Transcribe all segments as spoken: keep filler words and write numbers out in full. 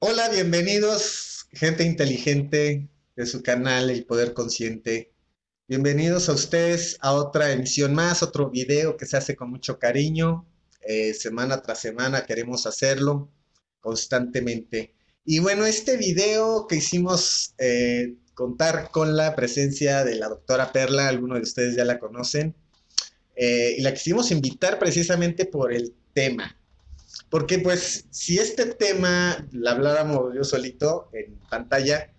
Hola, bienvenidos, gente inteligente de su canal El Poder Consciente. Bienvenidos a ustedes a otra emisión más, otro video que se hace con mucho cariño. Eh, semana tras semana queremos hacerlo constantemente. Y bueno, este video que hicimos eh, contar con la presencia de la doctora Perla, algunos de ustedes ya la conocen, eh, y la quisimos invitar precisamente por el tema. Porque pues si este tema lo habláramos yo solito en pantalla,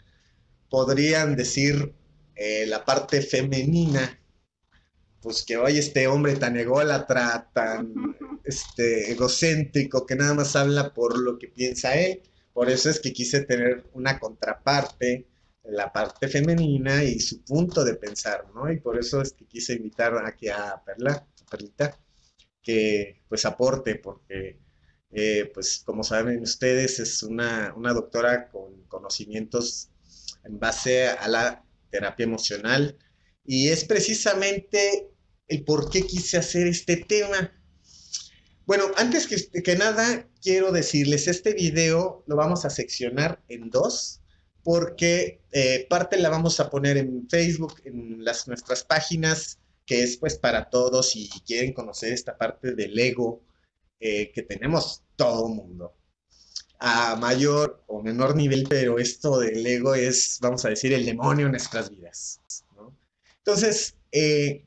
podrían decir eh, la parte femenina, pues que hoy este hombre tan ególatra, tan este, egocéntrico, que nada más habla por lo que piensa él. Por eso es que quise tener una contraparte, la parte femenina y su punto de pensar, ¿no? Y por eso es que quise invitar aquí a Perla, a Perlita, que pues aporte, porque... Eh, pues como saben ustedes, es una, una doctora con conocimientos en base a la terapia emocional, y es precisamente el por qué quise hacer este tema. Bueno, antes que, que nada quiero decirles, este video lo vamos a seccionar en dos, porque eh, parte la vamos a poner en Facebook, en las, nuestras páginas, que es pues para todos si quieren conocer esta parte del ego, Eh, que tenemos todo mundo, a mayor o menor nivel, pero esto del ego es, vamos a decir, el demonio en nuestras vidas, ¿no? Entonces, eh,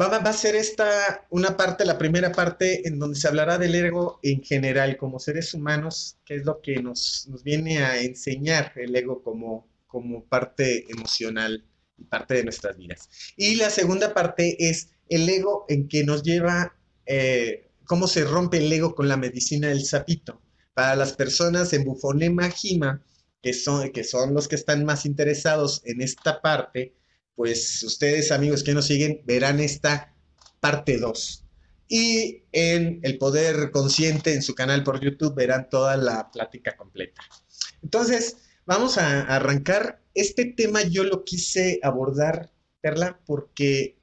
va, va a ser esta una parte, la primera parte, en donde se hablará del ego en general, como seres humanos, que es lo que nos, nos viene a enseñar el ego como, como parte emocional y parte de nuestras vidas. Y la segunda parte es el ego en que nos lleva... Eh, cómo se rompe el ego con la medicina del sapito. Para las personas en Bufonema Jima, que son, que son los que están más interesados en esta parte, pues ustedes, amigos que nos siguen, verán esta parte dos. Y en El Poder Consciente, en su canal por YouTube, verán toda la plática completa. Entonces, vamos a arrancar. Este tema yo lo quise abordar, Perla, porque...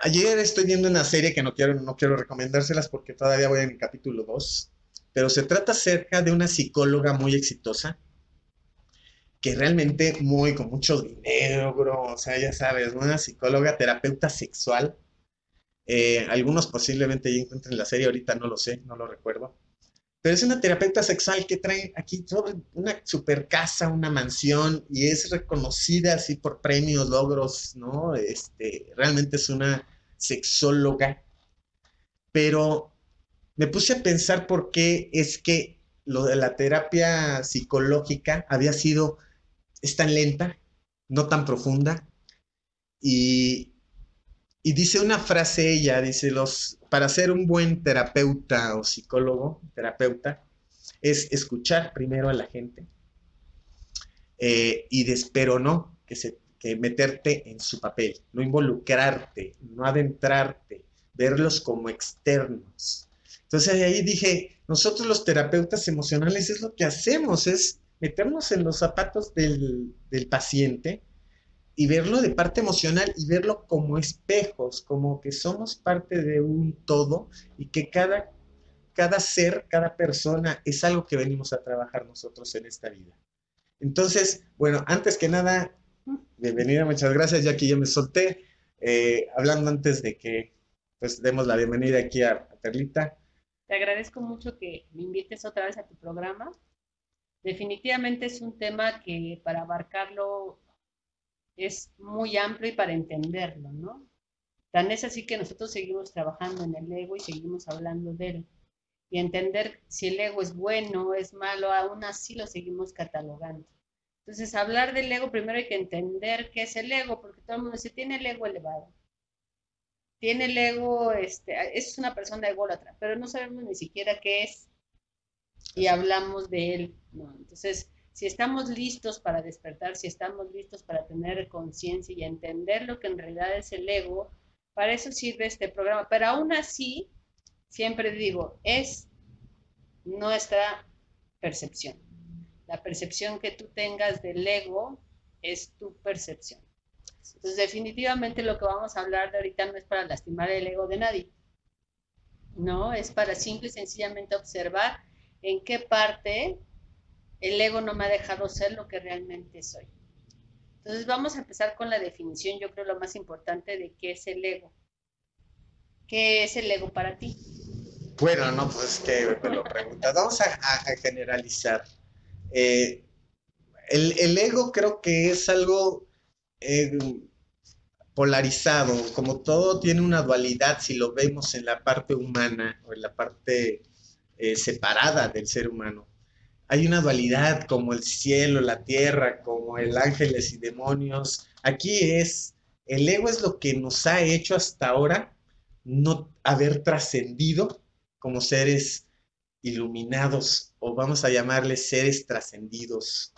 ayer estoy viendo una serie que no quiero, no quiero recomendárselas porque todavía voy en el capítulo dos, pero se trata acerca de una psicóloga muy exitosa, que realmente muy con mucho dinero, bro, o sea, ya sabes, una psicóloga, terapeuta sexual, eh, algunos posiblemente ya encuentren la serie, ahorita no lo sé, no lo recuerdo, pero es una terapeuta sexual que trae aquí sobre una super casa, una mansión, y es reconocida así por premios, logros, ¿no? Este, realmente es una sexóloga. Pero me puse a pensar por qué es que lo de la terapia psicológica había sido, es tan lenta, no tan profunda, y... y dice una frase ella, dice, los, para ser un buen terapeuta o psicólogo, terapeuta, es escuchar primero a la gente eh, y des, pero no, que, se, que meterte en su papel, no involucrarte, no adentrarte, verlos como externos. Entonces de ahí dije, nosotros los terapeutas emocionales es lo que hacemos, es meternos en los zapatos del, del paciente, y verlo de parte emocional, y verlo como espejos, como que somos parte de un todo, y que cada, cada ser, cada persona, es algo que venimos a trabajar nosotros en esta vida. Entonces, bueno, antes que nada, bienvenida, muchas gracias, ya que yo me solté, eh, hablando antes de que, pues, demos la bienvenida aquí a, a Perlita. Te agradezco mucho que me invites otra vez a tu programa. Definitivamente es un tema que para abarcarlo... es muy amplio y para entenderlo, ¿no? Tan es así que nosotros seguimos trabajando en el ego y seguimos hablando de él. Y entender si el ego es bueno o es malo, aún así lo seguimos catalogando. Entonces, hablar del ego, primero hay que entender qué es el ego, porque todo el mundo dice, tiene el ego elevado. Tiene el ego, este, es una persona ególatra, pero no sabemos ni siquiera qué es. Y hablamos de él, ¿no? Entonces... si estamos listos para despertar, si estamos listos para tener conciencia y entender lo que en realidad es el ego, para eso sirve este programa. Pero aún así, siempre digo, es nuestra percepción. La percepción que tú tengas del ego es tu percepción. Entonces, definitivamente lo que vamos a hablar de ahorita no es para lastimar el ego de nadie. No, es para simple y sencillamente observar en qué parte... El ego no me ha dejado ser lo que realmente soy. Entonces vamos a empezar con la definición, yo creo lo más importante de qué es el ego. ¿Qué es el ego para ti? Bueno, no, pues que me lo preguntas. Vamos a, a generalizar. Eh, el, el ego creo que es algo eh, polarizado, como todo tiene una dualidad, si lo vemos en la parte humana o en la parte eh, separada del ser humano. Hay una dualidad como el cielo, la tierra, como el ángeles y demonios. Aquí es, el ego es lo que nos ha hecho hasta ahora no haber trascendido como seres iluminados, o vamos a llamarles seres trascendidos.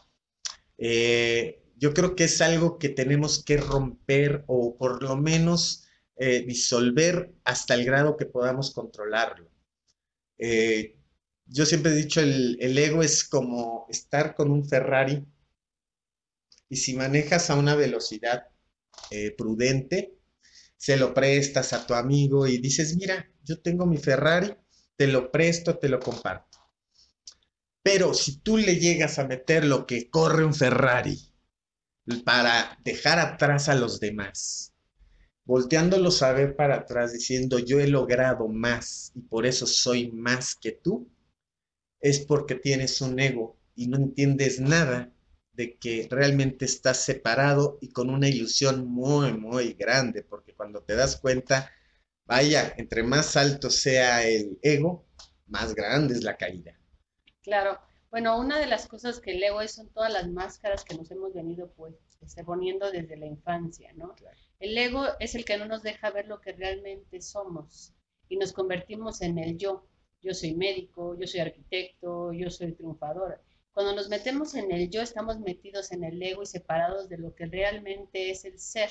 Eh, yo creo que es algo que tenemos que romper o por lo menos eh, disolver hasta el grado que podamos controlarlo. Eh, Yo siempre he dicho, el, el ego es como estar con un Ferrari y si manejas a una velocidad eh, prudente, se lo prestas a tu amigo y dices, mira, yo tengo mi Ferrari, te lo presto, te lo comparto. Pero si tú le llegas a meter lo que corre un Ferrari para dejar atrás a los demás, volteándolos a ver para atrás diciendo, yo he logrado más y por eso soy más que tú, es porque tienes un ego y no entiendes nada de que realmente estás separado y con una ilusión muy, muy grande, porque cuando te das cuenta, vaya, entre más alto sea el ego, más grande es la caída. Claro. Bueno, una de las cosas que el ego es son todas las máscaras que nos hemos venido pues, poniendo desde la infancia, ¿no? Claro. El ego es el que no nos deja ver lo que realmente somos y nos convertimos en el yo. Yo soy médico, yo soy arquitecto, yo soy triunfadora. Cuando nos metemos en el yo, estamos metidos en el ego y separados de lo que realmente es el ser.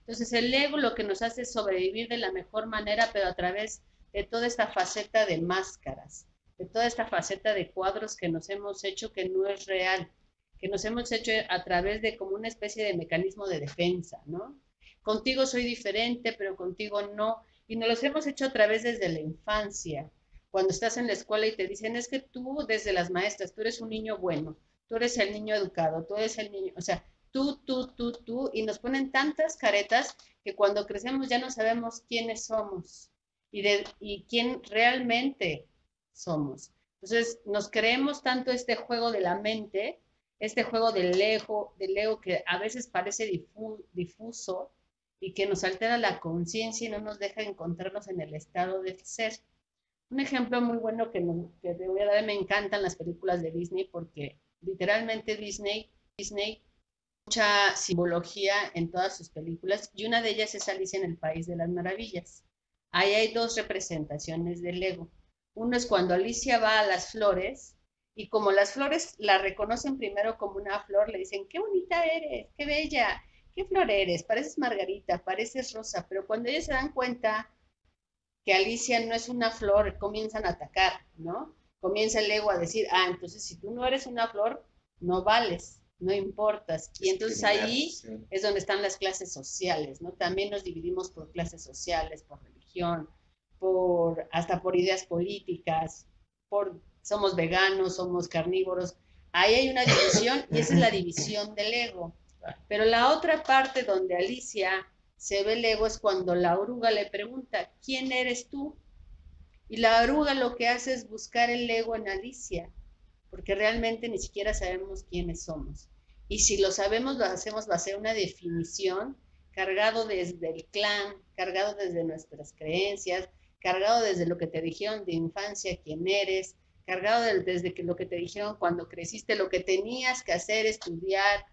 Entonces, el ego lo que nos hace es sobrevivir de la mejor manera, pero a través de toda esta faceta de máscaras, de toda esta faceta de cuadros que nos hemos hecho que no es real, que nos hemos hecho a través de como una especie de mecanismo de defensa, ¿no? Contigo soy diferente, pero contigo no. Y nos los hemos hecho a través desde la infancia. Cuando estás en la escuela y te dicen, es que tú, desde las maestras, tú eres un niño bueno, tú eres el niño educado, tú eres el niño, o sea, tú, tú, tú, tú, y nos ponen tantas caretas que cuando crecemos ya no sabemos quiénes somos y, de, y quién realmente somos. Entonces, nos creemos tanto este juego de la mente, este juego del ego, del ego que a veces parece difu, difuso y que nos altera la conciencia y no nos deja encontrarnos en el estado del ser. Un ejemplo muy bueno que, me, que te voy a dar, me encantan las películas de Disney porque literalmente Disney, Disney, mucha simbología en todas sus películas y una de ellas es Alicia en el País de las Maravillas. Ahí hay dos representaciones del ego. Uno es cuando Alicia va a las flores y como las flores la reconocen primero como una flor, le dicen, qué bonita eres, qué bella, qué flor eres, pareces margarita, pareces rosa, pero cuando ellas se dan cuenta que Alicia no es una flor, comienzan a atacar, ¿no? Comienza el ego a decir, ah, entonces si tú no eres una flor, no vales, no importas. Y entonces ahí es donde están las clases sociales, ¿no? También nos dividimos por clases sociales, por religión, por, hasta por ideas políticas, por somos veganos, somos carnívoros. Ahí hay una división y esa es la división del ego. Pero la otra parte donde Alicia se ve el ego es cuando la oruga le pregunta, ¿quién eres tú? Y la oruga lo que hace es buscar el ego en Alicia, porque realmente ni siquiera sabemos quiénes somos. Y si lo sabemos, lo hacemos, va a ser una definición cargado desde el clan, cargado desde nuestras creencias, cargado desde lo que te dijeron de infancia, quién eres, cargado de, desde que, lo que te dijeron cuando creciste, lo que tenías que hacer, estudiar.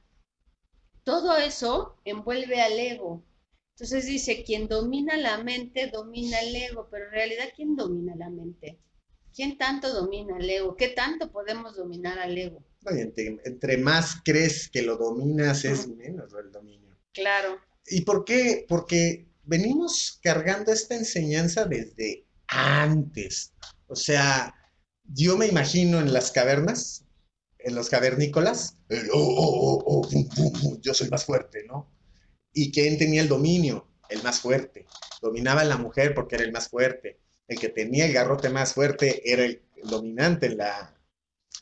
Todo eso envuelve al ego. Entonces dice, quien domina la mente, domina el ego. Pero en realidad, ¿quién domina la mente? ¿Quién tanto domina el ego? ¿Qué tanto podemos dominar al ego? No, entre, entre más crees que lo dominas, es menos el dominio. Claro. ¿Y por qué? Porque venimos cargando esta enseñanza desde antes. O sea, yo me imagino en las cavernas, en los cavernícolas, el, oh, oh, oh, oh, boom, boom, boom, yo soy más fuerte, ¿no? ¿Y quién tenía el dominio? El más fuerte. Dominaba a la mujer porque era el más fuerte. El que tenía el garrote más fuerte era el dominante. La,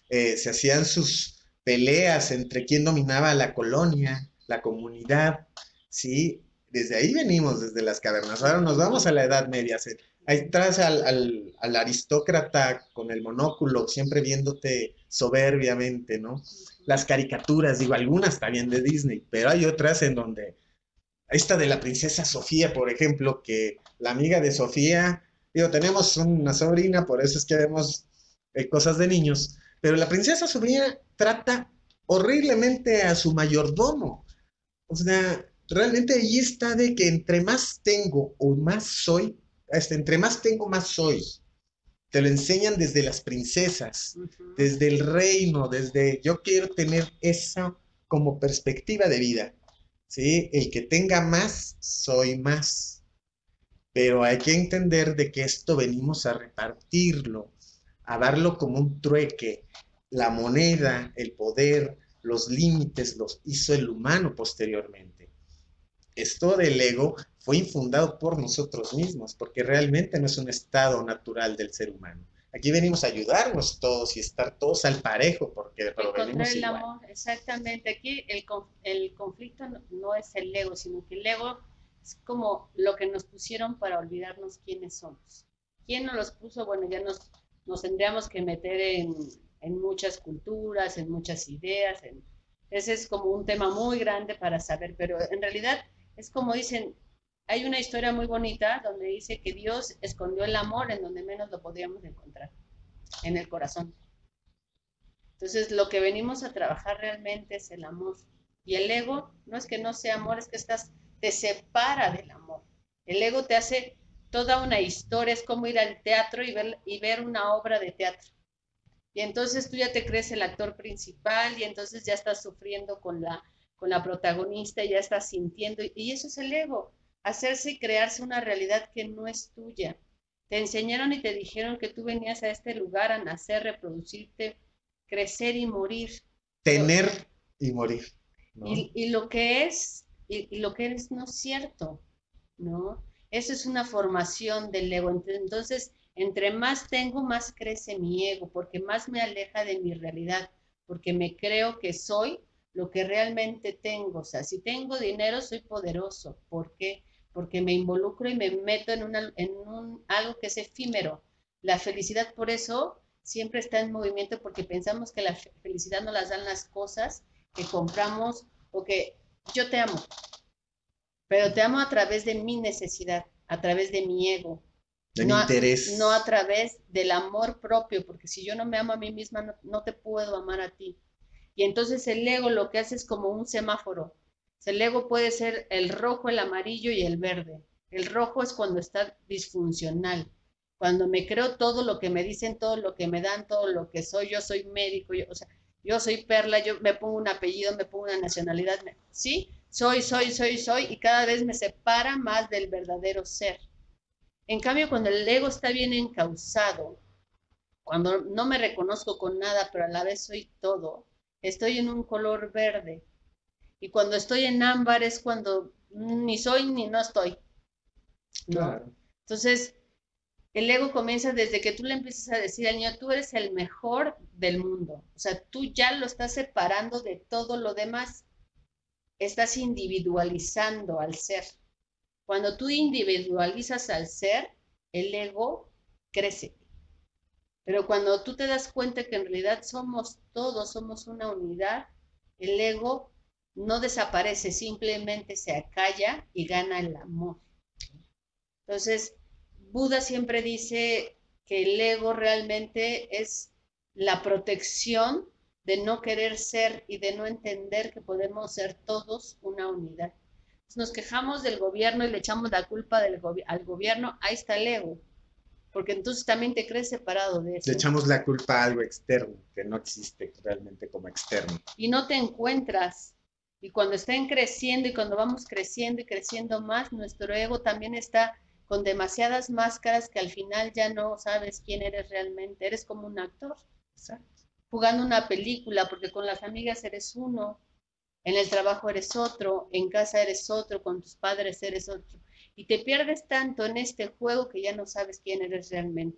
eh, se hacían sus peleas entre quién dominaba la colonia, la comunidad, ¿sí? Desde ahí venimos, desde las cavernas. Ahora nos vamos a la Edad Media. Ahí traes al, al, al aristócrata con el monóculo, siempre viéndote soberbiamente, ¿no? Las caricaturas, digo, algunas también de Disney, pero hay otras en donde... Esta de la princesa Sofía, por ejemplo, que la amiga de Sofía... Digo, tenemos una sobrina, por eso es que vemos eh, cosas de niños. Pero la princesa Sofía trata horriblemente a su mayordomo. O sea, realmente ahí está de que entre más tengo o más soy... Hasta entre más tengo, más soy. Te lo enseñan desde las princesas, uh-huh. desde el reino, desde... Yo quiero tener esa como perspectiva de vida, ¿sí? El que tenga más, soy más. Pero hay que entender de que esto venimos a repartirlo, a darlo como un trueque. La moneda, el poder, los límites los hizo el humano posteriormente. Esto del ego... fue infundado por nosotros mismos, porque realmente no es un estado natural del ser humano. Aquí venimos a ayudarnos todos y estar todos al parejo, porque provenimos igual. El amor, exactamente. Aquí el, el conflicto no, no es el ego, sino que el ego es como lo que nos pusieron para olvidarnos quiénes somos. ¿Quién nos los puso? Bueno, ya nos, nos tendríamos que meter en, en muchas culturas, en muchas ideas. En, ese es como un tema muy grande para saber, pero en realidad es como dicen... Hay una historia muy bonita donde dice que Dios escondió el amor en donde menos lo podíamos encontrar, en el corazón. Entonces, lo que venimos a trabajar realmente es el amor. Y el ego no es que no sea amor, es que estás, te separa del amor. El ego te hace toda una historia, es como ir al teatro y ver, y ver una obra de teatro. Y entonces tú ya te crees el actor principal y entonces ya estás sufriendo con la, con la protagonista, ya estás sintiendo, y eso es el ego. Hacerse y crearse una realidad que no es tuya. Te enseñaron y te dijeron que tú venías a este lugar a nacer, reproducirte, crecer y morir. Tener o sea, y morir. ¿No? Y, y lo que es, y, y lo que eres no es cierto, ¿no? Eso es una formación del ego. Entonces, entre más tengo, más crece mi ego, porque más me aleja de mi realidad, porque me creo que soy lo que realmente tengo. O sea, si tengo dinero, soy poderoso. ¿Por qué? Porque me involucro y me meto en, una, en un, algo que es efímero. La felicidad, por eso, siempre está en movimiento, porque pensamos que la felicidad no las dan las cosas que compramos o que yo te amo, pero te amo a través de mi necesidad, a través de mi ego, de no mi interés. A, no a través del amor propio, porque si yo no me amo a mí misma, no, no te puedo amar a ti. Y entonces el ego lo que hace es como un semáforo. El ego puede ser el rojo, el amarillo y el verde. El rojo es cuando está disfuncional, cuando me creo todo lo que me dicen, todo lo que me dan, todo lo que soy. Yo soy médico, yo, o sea, yo soy Perla, yo me pongo un apellido, me pongo una nacionalidad, me, ¿sí? Soy, soy, soy, soy, y cada vez me separa más del verdadero ser. En cambio, cuando el ego está bien encauzado, cuando no me reconozco con nada, pero a la vez soy todo, estoy en un color verde. Y cuando estoy en ámbar es cuando ni soy ni no estoy, ¿no? Claro. Entonces, el ego comienza desde que tú le empiezas a decir al niño, tú eres el mejor del mundo. O sea, tú ya lo estás separando de todo lo demás. Estás individualizando al ser. Cuando tú individualizas al ser, el ego crece. Pero cuando tú te das cuenta que en realidad somos todos, somos una unidad, el ego no desaparece, simplemente se acalla y gana el amor. Entonces, Buda siempre dice que el ego realmente es la protección de no querer ser y de no entender que podemos ser todos una unidad. Entonces, nos quejamos del gobierno y le echamos la culpa del go- al gobierno, ahí está el ego. Porque entonces también te crees separado de eso. Le echamos la culpa a algo externo, que no existe realmente como externo. Y no te encuentras. Y cuando estén creciendo y cuando vamos creciendo y creciendo más, nuestro ego también está con demasiadas máscaras que al final ya no sabes quién eres realmente. Eres como un actor. Exacto. Jugando una película, porque con las amigas eres uno, en el trabajo eres otro, en casa eres otro, con tus padres eres otro. Y te pierdes tanto en este juego que ya no sabes quién eres realmente.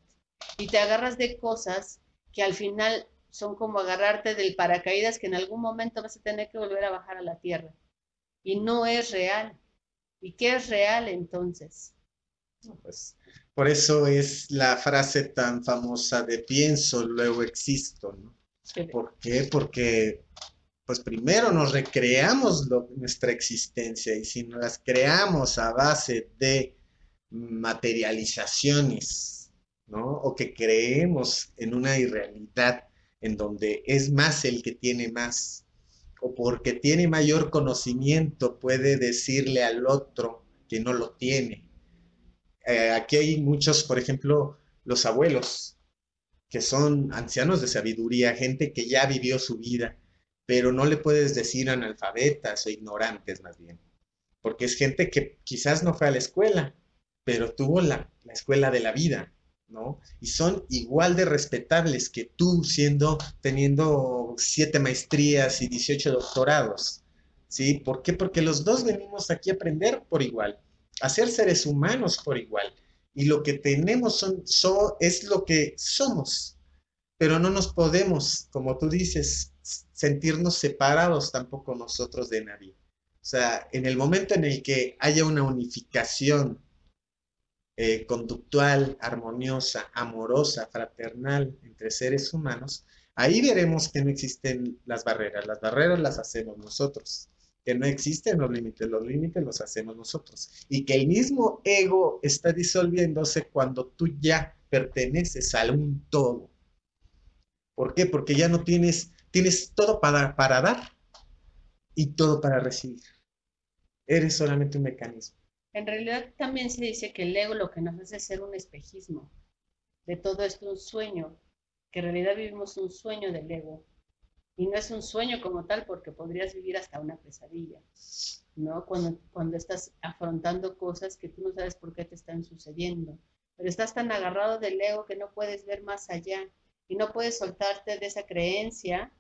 Y te agarras de cosas que al final son como agarrarte del paracaídas, que en algún momento vas a tener que volver a bajar a la tierra. Y no es real. ¿Y qué es real entonces? Pues, por eso es la frase tan famosa de pienso, luego existo, ¿no? Sí. ¿Por qué? Porque pues primero nos recreamos lo, nuestra existencia, y si nos las creamos a base de materializaciones, ¿no? O que creemos en una irrealidad en donde es más el que tiene más, o porque tiene mayor conocimiento puede decirle al otro que no lo tiene. Eh, aquí hay muchos, por ejemplo, los abuelos, que son ancianos de sabiduría, gente que ya vivió su vida, pero no le puedes decir analfabetas o ignorantes más bien, porque es gente que quizás no fue a la escuela, pero tuvo la, la escuela de la vida, ¿no? Y son igual de respetables que tú, siendo, teniendo siete maestrías y dieciocho doctorados, ¿sí? ¿Por qué? Porque los dos venimos aquí a aprender por igual, a ser seres humanos por igual, y lo que tenemos son, son, es lo que somos, pero no nos podemos, como tú dices, sentirnos separados tampoco nosotros de nadie. O sea, en el momento en el que haya una unificación eh, conductual, armoniosa, amorosa, fraternal entre seres humanos, ahí veremos que no existen las barreras. Las barreras las hacemos nosotros, que no existen los límites, los límites los hacemos nosotros, y que el mismo ego está disolviéndose cuando tú ya perteneces a un todo. ¿Por qué? Porque ya no tienes, tienes todo para, para dar y todo para recibir. Eres solamente un mecanismo. En realidad también se dice que el ego lo que nos hace es ser un espejismo. De todo esto un sueño, que en realidad vivimos un sueño del ego. Y no es un sueño como tal, porque podrías vivir hasta una pesadilla, ¿no? Cuando, cuando estás afrontando cosas que tú no sabes por qué te están sucediendo. Pero estás tan agarrado del ego que no puedes ver más allá. Y no puedes soltarte de esa creencia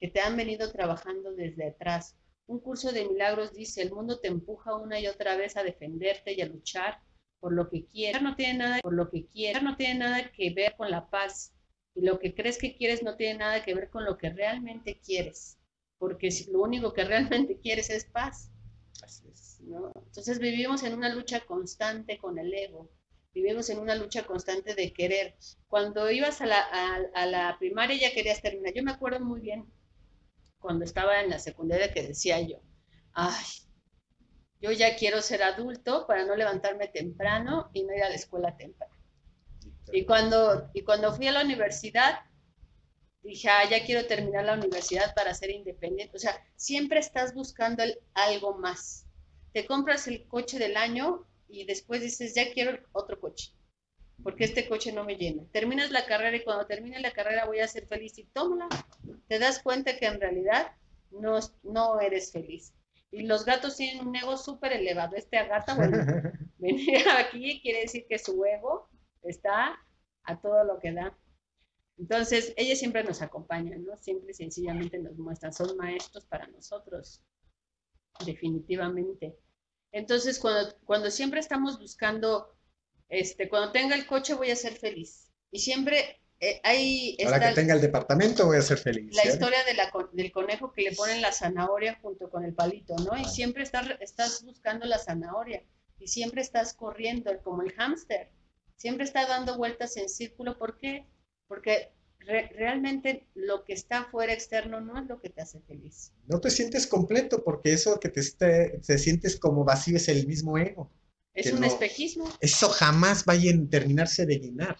que te han venido trabajando desde atrás. Un curso de milagros dice, el mundo te empuja una y otra vez a defenderte y a luchar por lo que quieres. No tiene nada, por lo que quieres, no tiene nada que ver con la paz. Y lo que crees que quieres no tiene nada que ver con lo que realmente quieres. Porque lo único que realmente quieres es paz. Así es, ¿no? Entonces vivimos en una lucha constante con el ego. Vivimos en una lucha constante de querer. Cuando ibas a la, a, a la primaria ya querías terminar. Yo me acuerdo muy bien cuando estaba en la secundaria que decía yo, ay, yo ya quiero ser adulto para no levantarme temprano y no ir a la escuela temprano. Y cuando, y cuando fui a la universidad, dije, ah, ya quiero terminar la universidad para ser independiente. O sea, siempre estás buscando el, algo más. Te compras el coche del año y después dices, ya quiero otro coche, porque este coche no me llena. Terminas la carrera y cuando termine la carrera voy a ser feliz y tómala. Te das cuenta que en realidad no, no eres feliz. Y los gatos tienen un ego súper elevado. Este gata, bueno, venir aquí quiere decir que su ego está a todo lo que da. Entonces, ellos siempre nos acompañan, ¿no? Siempre sencillamente nos muestran, son maestros para nosotros, definitivamente. Entonces, cuando, cuando siempre estamos buscando, este, cuando tenga el coche voy a ser feliz. Y siempre eh, hay... Ahora que tenga el departamento voy a ser feliz. La ¿eh? historia de la, del conejo que le ponen la zanahoria junto con el palito, ¿no? Ah. Y siempre estás, estás buscando la zanahoria. Y siempre estás corriendo, como el hámster. Siempre está dando vueltas en círculo. ¿Por qué? Porque re realmente lo que está fuera externo no es lo que te hace feliz. No te sientes completo, porque eso que te, te, te sientes como vacío es el mismo ego. Es un no, espejismo. Eso jamás va a terminarse de llenar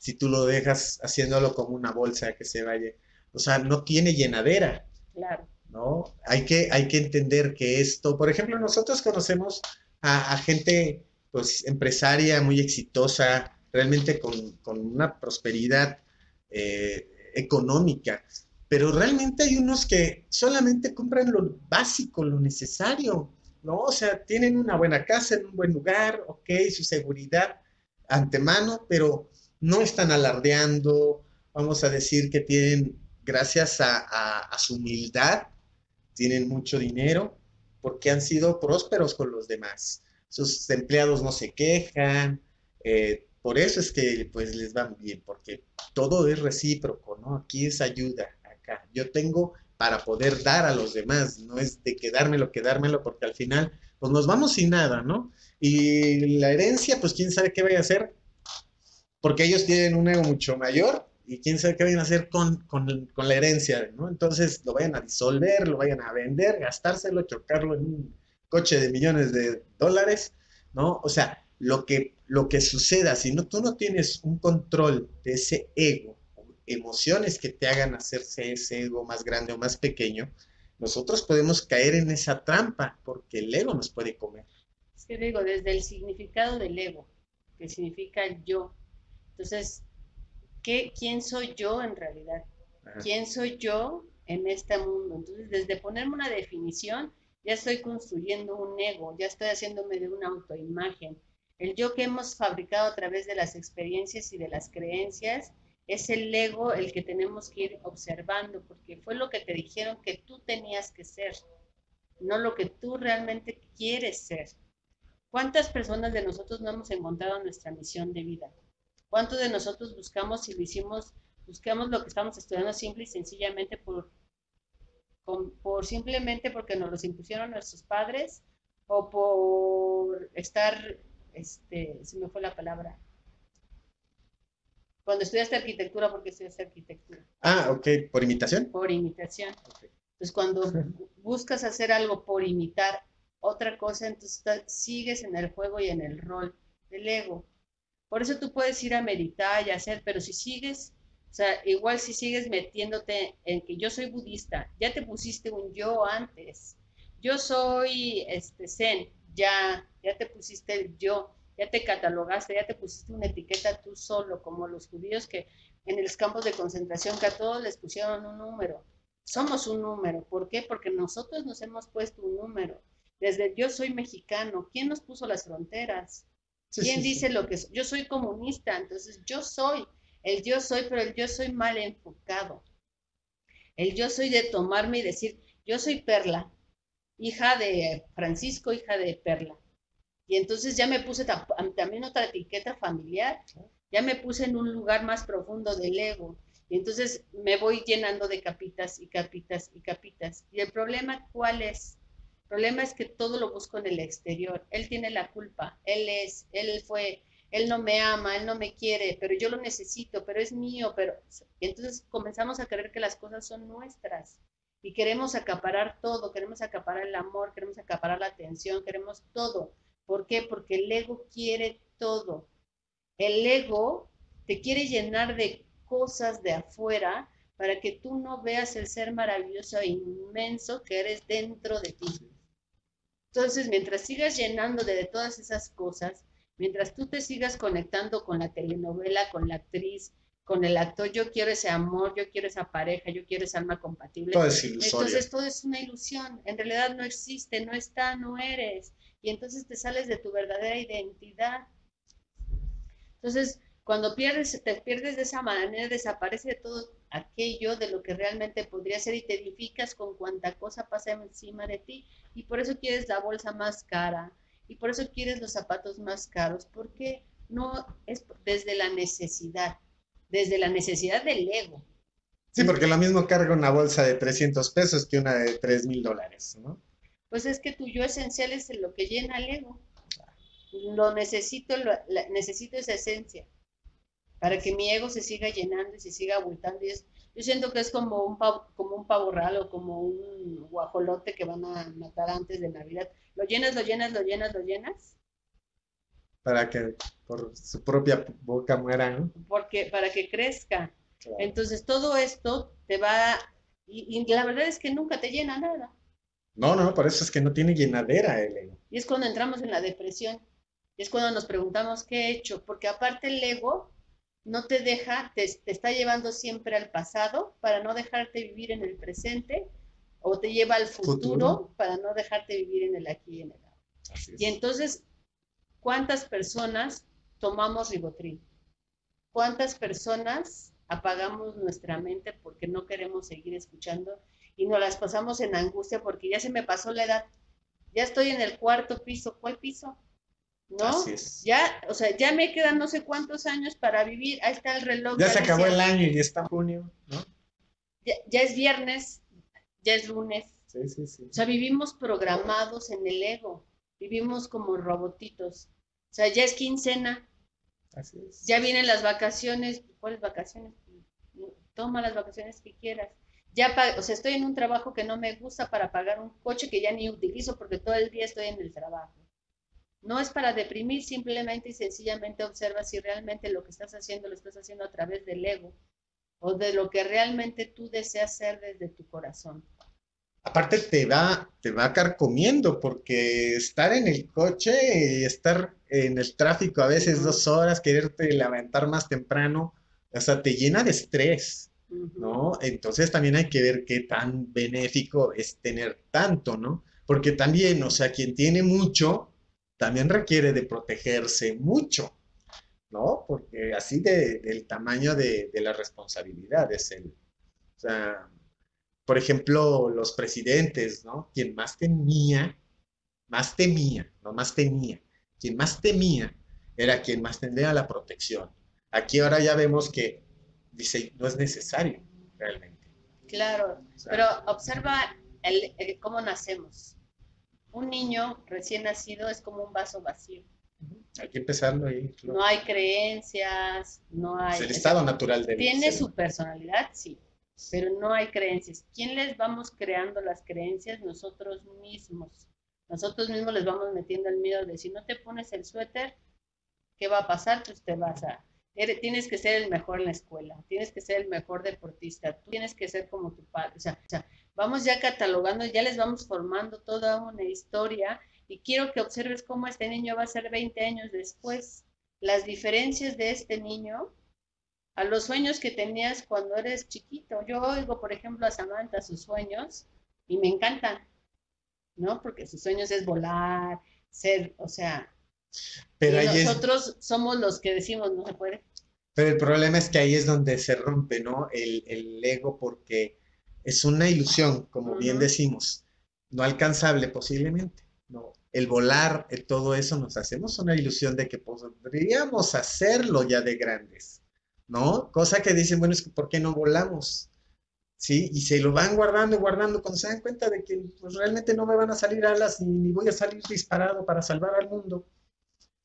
si tú lo dejas haciéndolo como una bolsa que se vaya. O sea, no tiene llenadera. Claro. ¿No? Hay que, hay que entender que esto... Por ejemplo, nosotros conocemos a, a gente... pues empresaria, muy exitosa, realmente con, con una prosperidad eh, económica, pero realmente hay unos que solamente compran lo básico, lo necesario, ¿no? O sea, tienen una buena casa, en un buen lugar, ok, su seguridad antemano, pero no están alardeando, vamos a decir que tienen, gracias a, a, a su humildad, tienen mucho dinero, porque han sido prósperos con los demás. Sus empleados no se quejan, eh, Por eso es que pues les va muy bien, porque todo es recíproco, ¿no? Aquí es ayuda, acá. Yo tengo para poder dar a los demás, no es de quedármelo, quedármelo, porque al final pues nos vamos sin nada, ¿no? Y la herencia, pues quién sabe qué vaya a hacer, porque ellos tienen un ego mucho mayor, y quién sabe qué vayan a hacer con, con, con la herencia, ¿no? Entonces lo vayan a disolver, lo vayan a vender, gastárselo, chocarlo en un coche de millones de dólares, ¿no? O sea, lo que... lo que suceda, si no, tú no tienes un control de ese ego, emociones que te hagan hacerse ese ego más grande o más pequeño, nosotros podemos caer en esa trampa, porque el ego nos puede comer. Es que digo, desde el significado del ego, que significa el yo, entonces, ¿qué, ¿quién soy yo en realidad? Ajá. ¿Quién soy yo en este mundo? Entonces, desde ponerme una definición, ya estoy construyendo un ego, ya estoy haciéndome de una autoimagen. El yo que hemos fabricado a través de las experiencias y de las creencias es el ego el que tenemos que ir observando, porque fue lo que te dijeron que tú tenías que ser, no lo que tú realmente quieres ser. ¿Cuántas personas de nosotros no hemos encontrado nuestra misión de vida? ¿Cuántos de nosotros buscamos y lo hicimos, buscamos lo que estamos estudiando simple y sencillamente por, por simplemente porque nos los impusieron nuestros padres o por estar... Este, se me fue la palabra. Cuando estudiaste arquitectura, ¿por qué estudiaste arquitectura? Ah, ok, ¿por imitación? Por imitación. Okay. Entonces, cuando buscas hacer algo por imitar otra cosa, entonces sigues en el juego y en el rol del ego. Por eso tú puedes ir a meditar y hacer, pero si sigues, o sea, igual si sigues metiéndote en que yo soy budista, ya te pusiste un yo antes. Yo soy este, zen. Ya, ya te pusiste el yo, ya te catalogaste, ya te pusiste una etiqueta tú solo, como los judíos que en los campos de concentración que a todos les pusieron un número. Somos un número, ¿por qué? Porque nosotros nos hemos puesto un número. Desde yo soy mexicano, ¿quién nos puso las fronteras? ¿Quién sí, sí, dice sí. lo que es? Yo soy comunista, entonces yo soy, el yo soy, pero el yo soy mal enfocado. El yo soy de tomarme y decir, yo soy Perla, hija de Francisco, hija de Perla. Y entonces ya me puse también otra etiqueta familiar, ya me puse en un lugar más profundo del ego. Y entonces me voy llenando de capitas y capitas y capitas. ¿Y el problema cuál es? El problema es que todo lo busco en el exterior. Él tiene la culpa, él es, él fue, él no me ama, él no me quiere, pero yo lo necesito, pero es mío. Pero... Y entonces comenzamos a creer que las cosas son nuestras. Y queremos acaparar todo, queremos acaparar el amor, queremos acaparar la atención, queremos todo. ¿Por qué? Porque el ego quiere todo. El ego te quiere llenar de cosas de afuera para que tú no veas el ser maravilloso e inmenso que eres dentro de ti. Entonces, mientras sigas llenándote de todas esas cosas, mientras tú te sigas conectando con la telenovela, con la actriz, con el actor, yo quiero ese amor, yo quiero esa pareja, yo quiero esa alma compatible. Todo es ilusorio. Entonces todo es una ilusión, en realidad no existe, no está, no eres. Y entonces te sales de tu verdadera identidad. Entonces cuando pierdes, te pierdes de esa manera, desaparece todo aquello de lo que realmente podría ser y te edificas con cuanta cosa pasa encima de ti. Y por eso quieres la bolsa más cara, y por eso quieres los zapatos más caros, porque no es desde la necesidad. Desde la necesidad del ego. Sí, porque lo mismo carga una bolsa de trescientos pesos que una de tres mil dólares, ¿no? Pues es que tu yo esencial es lo que llena el ego. Lo necesito, lo, la, necesito esa esencia para que mi ego se siga llenando y se siga abultando. Y es, yo siento que es como un, pavo, como un pavorral o como un guajolote que van a matar antes de Navidad. Lo llenas, lo llenas, lo llenas, lo llenas. Para que por su propia boca muera, ¿no? Porque, para que crezca. Claro. Entonces todo esto te va, y, y la verdad es que nunca te llena nada. No, no, por eso es que no tiene llenadera el ego. Y es cuando entramos en la depresión, y es cuando nos preguntamos qué he hecho, porque aparte el ego no te deja, te, te está llevando siempre al pasado para no dejarte vivir en el presente, o te lleva al futuro, futuro. para no dejarte vivir en el aquí y en el ahora. Y entonces... ¿Cuántas personas tomamos ribotril? ¿Cuántas personas apagamos nuestra mente porque no queremos seguir escuchando y nos las pasamos en angustia porque ya se me pasó la edad? Ya estoy en el cuarto piso. ¿Cuál piso? ¿no? Así es. Ya, o sea, ya me quedan no sé cuántos años para vivir, ahí está el reloj. Ya se acabó el año y ya está junio, ¿no? Ya, ya es viernes, ya es lunes. Sí, sí, sí. O sea, vivimos programados en el ego, vivimos como robotitos. O sea, ya es quincena. Así es. Ya vienen las vacaciones, ¿cuáles vacaciones? Toma las vacaciones que quieras. Ya, o sea, estoy en un trabajo que no me gusta para pagar un coche que ya ni utilizo porque todo el día estoy en el trabajo. No es para deprimir, simplemente y sencillamente observa si realmente lo que estás haciendo lo estás haciendo a través del ego o de lo que realmente tú deseas ser desde tu corazón. Aparte te va, te va carcomiendo, porque estar en el coche y estar en el tráfico a veces uh-huh. dos horas, quererte levantar más temprano, o sea, te llena de estrés, uh-huh. ¿no? Entonces también hay que ver qué tan benéfico es tener tanto, ¿no? Porque también, o sea, quien tiene mucho, también requiere de protegerse mucho, ¿no? Porque así de, del tamaño de, de la responsabilidad es el... O sea... Por ejemplo, los presidentes, ¿no? Quien más temía, más temía, no más tenía. Quien más temía era quien más tendría la protección. Aquí ahora ya vemos que, dice, no es necesario realmente. Claro, o sea, pero observa el, el, cómo nacemos. Un niño recién nacido es como un vaso vacío. Hay que empezarlo ahí. Claro. No hay creencias, no hay... Es el estado natural del... Tiene su personalidad, sí. Pero no hay creencias. ¿Quién les vamos creando las creencias? Nosotros mismos. Nosotros mismos les vamos metiendo el miedo de si no te pones el suéter, ¿qué va a pasar? Pues te vas a... Eres, tienes que ser el mejor en la escuela, tienes que ser el mejor deportista, tú tienes que ser como tu padre. O sea, o sea vamos ya catalogando, ya les vamos formando toda una historia y quiero que observes cómo este niño va a ser veinte años después. Las diferencias de este niño... a los sueños que tenías cuando eres chiquito. Yo oigo, por ejemplo, a Samantha sus sueños y me encantan, ¿no? Porque sus sueños es volar, ser, o sea... Pero y nosotros es... somos los que decimos, no se puede. Pero el problema es que ahí es donde se rompe, ¿no? El, el ego, porque es una ilusión, como uh-huh. bien decimos, no alcanzable posiblemente, ¿no? El volar, el todo eso, nos hacemos una ilusión de que podríamos hacerlo ya de grandes, ¿no? Cosa que dicen, bueno, es que ¿por qué no volamos? ¿Sí? Y se lo van guardando y guardando cuando se dan cuenta de que pues, realmente no me van a salir alas ni, ni voy a salir disparado para salvar al mundo.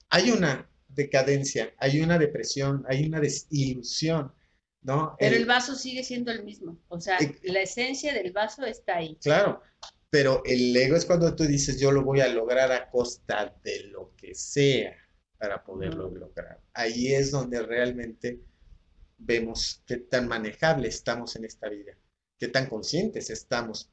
Hay una decadencia, hay una depresión, hay una desilusión, ¿no? Pero el, el vaso sigue siendo el mismo, o sea, eh, la esencia del vaso está ahí. Claro, pero el ego es cuando tú dices, yo lo voy a lograr a costa de lo que sea para poderlo mm. lograr. Ahí es donde realmente... vemos qué tan manejable estamos en esta vida, qué tan conscientes estamos,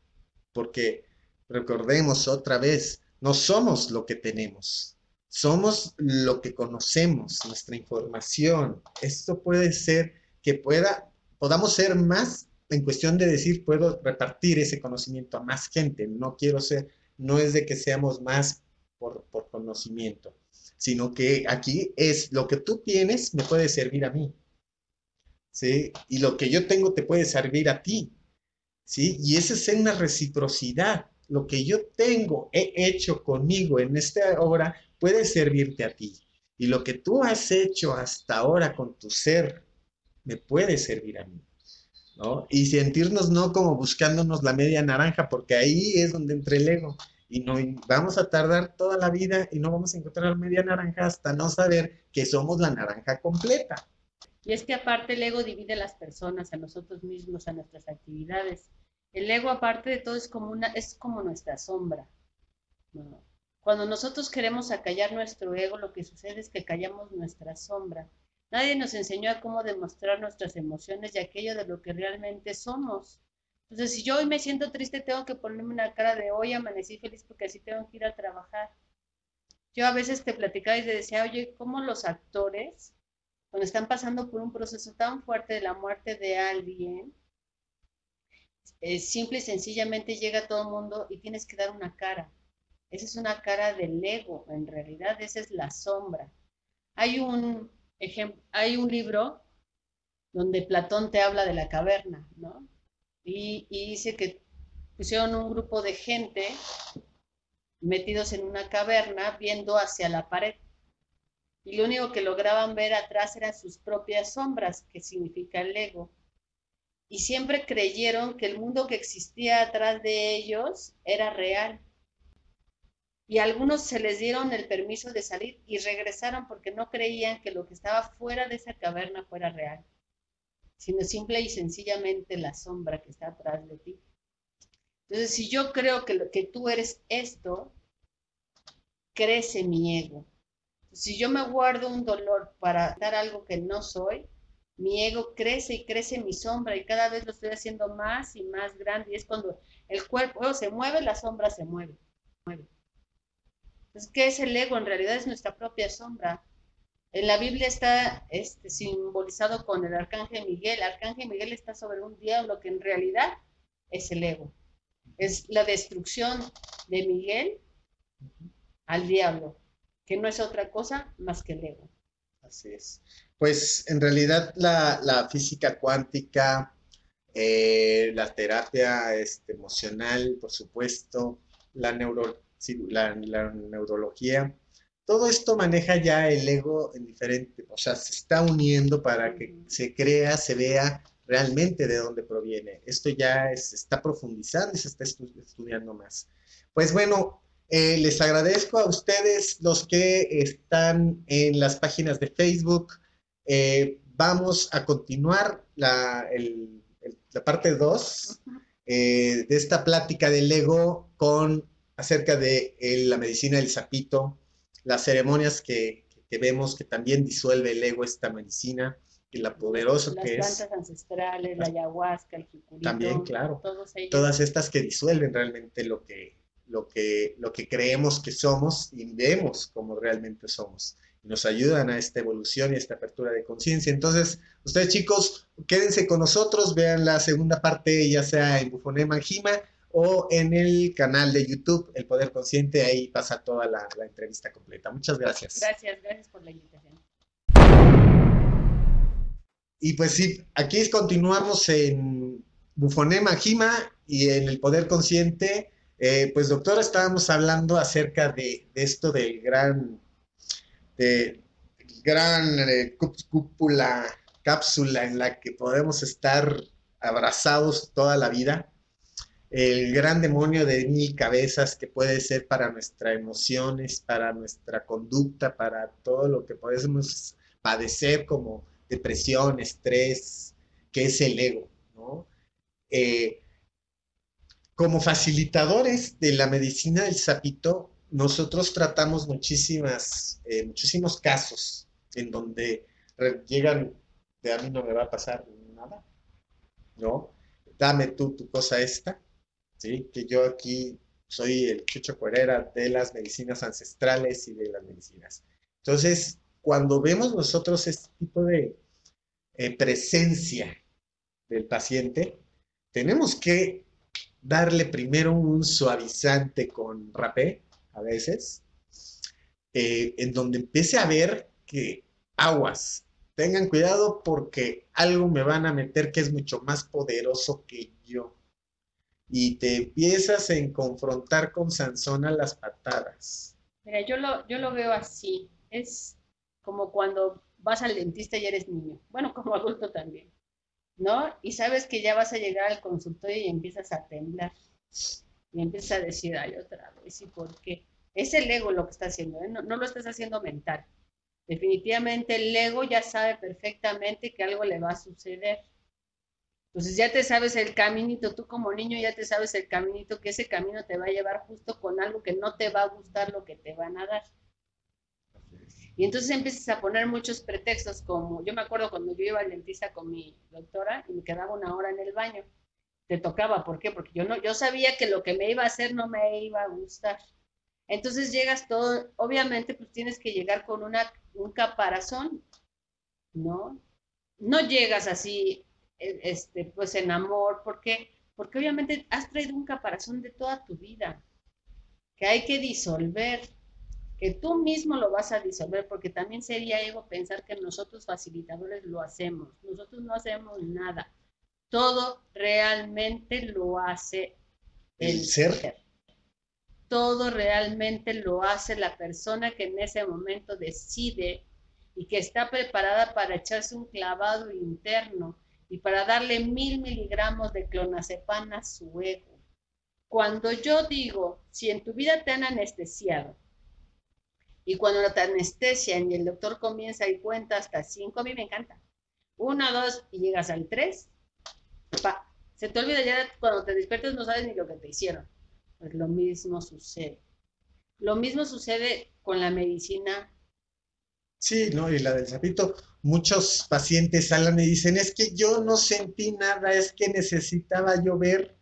porque recordemos otra vez, no somos lo que tenemos, somos lo que conocemos, nuestra información. Esto puede ser que pueda, podamos ser más en cuestión de decir, puedo repartir ese conocimiento a más gente, no quiero ser, no es de que seamos más por, por conocimiento, sino que aquí es lo que tú tienes me puede servir a mí. ¿Sí? Y lo que yo tengo te puede servir a ti, ¿sí? Y esa es una reciprocidad, lo que yo tengo, he hecho conmigo en esta obra, puede servirte a ti, y lo que tú has hecho hasta ahora con tu ser, me puede servir a mí, ¿no? Y sentirnos no como buscándonos la media naranja, porque ahí es donde entra el ego, y, no, y vamos a tardar toda la vida, y no vamos a encontrar media naranja hasta no saber que somos la naranja completa. Y es que aparte el ego divide a las personas, a nosotros mismos, a nuestras actividades. El ego aparte de todo es como, una, es como nuestra sombra. ¿No? Cuando nosotros queremos acallar nuestro ego, lo que sucede es que callamos nuestra sombra. Nadie nos enseñó a cómo demostrar nuestras emociones y aquello de lo que realmente somos. Entonces, si yo hoy me siento triste, tengo que ponerme una cara de hoy amanecí feliz porque así tengo que ir a trabajar. Yo a veces te platicaba y te decía, oye, ¿cómo los actores... cuando están pasando por un proceso tan fuerte de la muerte de alguien, eh, simple y sencillamente llega todo el mundo y tienes que dar una cara? Esa es una cara del ego, en realidad esa es la sombra. Hay un, hay un libro donde Platón te habla de la caverna, ¿no? Y, y dice que pusieron un grupo de gente metidos en una caverna viendo hacia la pared, y lo único que lograban ver atrás eran sus propias sombras, que significa el ego. Y siempre creyeron que el mundo que existía atrás de ellos era real. Y a algunos se les dieron el permiso de salir y regresaron porque no creían que lo que estaba fuera de esa caverna fuera real, sino simple y sencillamente la sombra que está atrás de ti. Entonces, si yo creo que, lo, que tú eres esto, crece mi ego. Si yo me guardo un dolor para dar algo que no soy, mi ego crece y crece mi sombra y cada vez lo estoy haciendo más y más grande. Y es cuando el cuerpo se mueve, la sombra se mueve. mueve. Entonces, ¿qué es el ego? En realidad es nuestra propia sombra. En la Biblia está este, simbolizado con el arcángel Miguel. El arcángel Miguel está sobre un diablo que en realidad es el ego. Es la destrucción de Miguel al diablo, que no es otra cosa más que el ego. Así es. Pues en realidad la, la física cuántica, eh, la terapia este, emocional, por supuesto, la, neuro, la, la neurología, todo esto maneja ya el ego en diferente, o sea, se está uniendo para que se crea, se vea realmente de dónde proviene. Esto ya se es, está profundizando y se está estu estudiando más. Pues bueno, Eh, les agradezco a ustedes los que están en las páginas de Facebook. Eh, vamos a continuar la, el, el, la parte dos eh, de esta plática del ego con, acerca de eh, la medicina del sapito, las ceremonias que, que vemos que también disuelve el ego esta medicina y la poderosa que es. Las plantas ancestrales, la ayahuasca, el jicurito. También, claro. Todas estas que disuelven realmente lo que... Lo que, lo que creemos que somos y vemos como realmente somos. Nos ayudan a esta evolución y a esta apertura de conciencia. Entonces, ustedes chicos, quédense con nosotros, vean la segunda parte, ya sea en Bufonema Jima o en el canal de YouTube, El Poder Consciente, ahí pasa toda la, la entrevista completa. Muchas gracias. Gracias, gracias por la invitación. Y pues sí, aquí continuamos en Bufonema Jima y en El Poder Consciente. Eh, pues doctora, estábamos hablando acerca de, de esto del gran, de, gran eh, cúpula, cápsula en la que podemos estar abrazados toda la vida, el gran demonio de mil cabezas que puede ser para nuestras emociones, para nuestra conducta, para todo lo que podemos padecer como depresión, estrés, que es el ego, ¿no? Eh, Como facilitadores de la medicina del sapito, nosotros tratamos muchísimas, eh, muchísimos casos en donde llegan, de a mí no me va a pasar nada, ¿no? Dame tú tu cosa esta, ¿sí? Que yo aquí soy el chucho cuerera de las medicinas ancestrales y de las medicinas. Entonces, cuando vemos nosotros este tipo de eh, presencia del paciente, tenemos que darle primero un suavizante con rapé, a veces, eh, en donde empiece a ver que aguas, tengan cuidado porque algo me van a meter que es mucho más poderoso que yo. Y te empiezas a confrontar con Sansón a las patadas. Mira, yo lo, yo lo veo así, es como cuando vas al dentista y eres niño, bueno, como adulto también, ¿no? Y sabes que ya vas a llegar al consultorio y empiezas a temblar y empiezas a decir, ay, otra vez, ¿y por qué? Es el ego lo que está haciendo, ¿eh? no, no lo estás haciendo mental. Definitivamente el ego ya sabe perfectamente que algo le va a suceder. Entonces ya te sabes el caminito, tú como niño ya te sabes el caminito, que ese camino te va a llevar justo con algo que no te va a gustar lo que te van a dar. Y entonces empiezas a poner muchos pretextos, como yo me acuerdo cuando yo iba al dentista con mi doctora y me quedaba una hora en el baño, te tocaba, ¿por qué? Porque yo, no, yo sabía que lo que me iba a hacer no me iba a gustar. Entonces llegas todo, obviamente pues tienes que llegar con una, un caparazón, ¿no? No llegas así, este, pues en amor, ¿por qué? Porque obviamente has traído un caparazón de toda tu vida, que hay que disolver, que tú mismo lo vas a disolver, porque también sería ego pensar que nosotros facilitadores lo hacemos. Nosotros no hacemos nada. Todo realmente lo hace el, el ser. ser. Todo realmente lo hace la persona que en ese momento decide y que está preparada para echarse un clavado interno y para darle mil miligramos de clonazepam a su ego. Cuando yo digo, si en tu vida te han anestesiado, y cuando te anestesian y el doctor comienza y cuenta hasta cinco, a mí me encanta. Uno, dos, y llegas al tres, pa, se te olvida ya, cuando te despiertas no sabes ni lo que te hicieron. Pues lo mismo sucede. Lo mismo sucede con la medicina. Sí, no, y la del sapito, muchos pacientes salen y dicen, es que yo no sentí nada, es que necesitaba yo ver,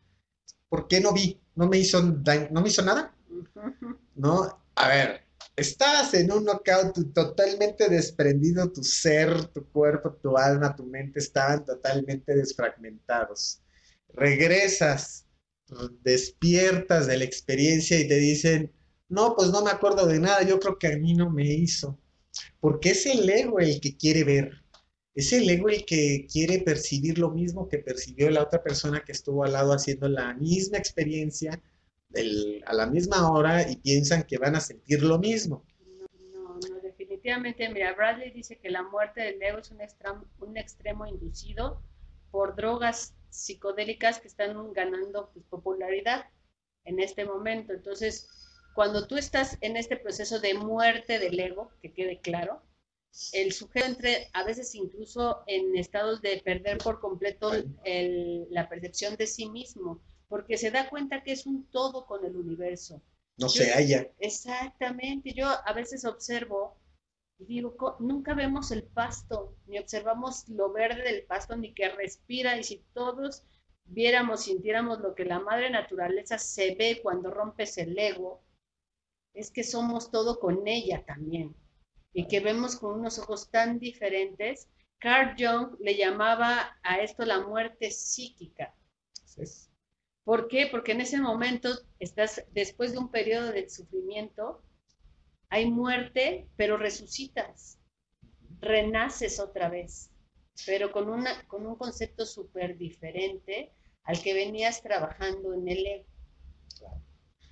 ¿por qué no vi? ¿No me hizo, no me hizo nada? Uh-huh. No, a ver, estabas en un knockout totalmente desprendido, tu ser, tu cuerpo, tu alma, tu mente estaban totalmente desfragmentados. Regresas, despiertas de la experiencia y te dicen, no, pues no me acuerdo de nada, yo creo que a mí no me hizo. Porque es el ego el que quiere ver, es el ego el que quiere percibir lo mismo que percibió la otra persona que estuvo al lado haciendo la misma experiencia del, a la misma hora y piensan que van a sentir lo mismo. No, no, no, definitivamente, mira, Bradley dice que la muerte del ego es un, extremo, un extremo inducido por drogas psicodélicas que están ganando pues, popularidad en este momento, entonces... Cuando tú estás en este proceso de muerte del ego, que quede claro, el sujeto entra a veces incluso en estados de perder por completo el, la percepción de sí mismo, porque se da cuenta que es un todo con el universo. No yo, se halla. Exactamente. Yo a veces observo y digo, nunca vemos el pasto, ni observamos lo verde del pasto, ni que respira, y si todos viéramos, sintiéramos lo que la madre naturaleza se ve cuando rompes el ego, es que somos todo con ella también, y que vemos con unos ojos tan diferentes. Carl Jung le llamaba a esto la muerte psíquica. Sí. ¿Por qué? Porque en ese momento, estás después de un periodo de sufrimiento, hay muerte, pero resucitas, renaces otra vez, pero con, una, con un concepto súper diferente al que venías trabajando en el ego. Claro.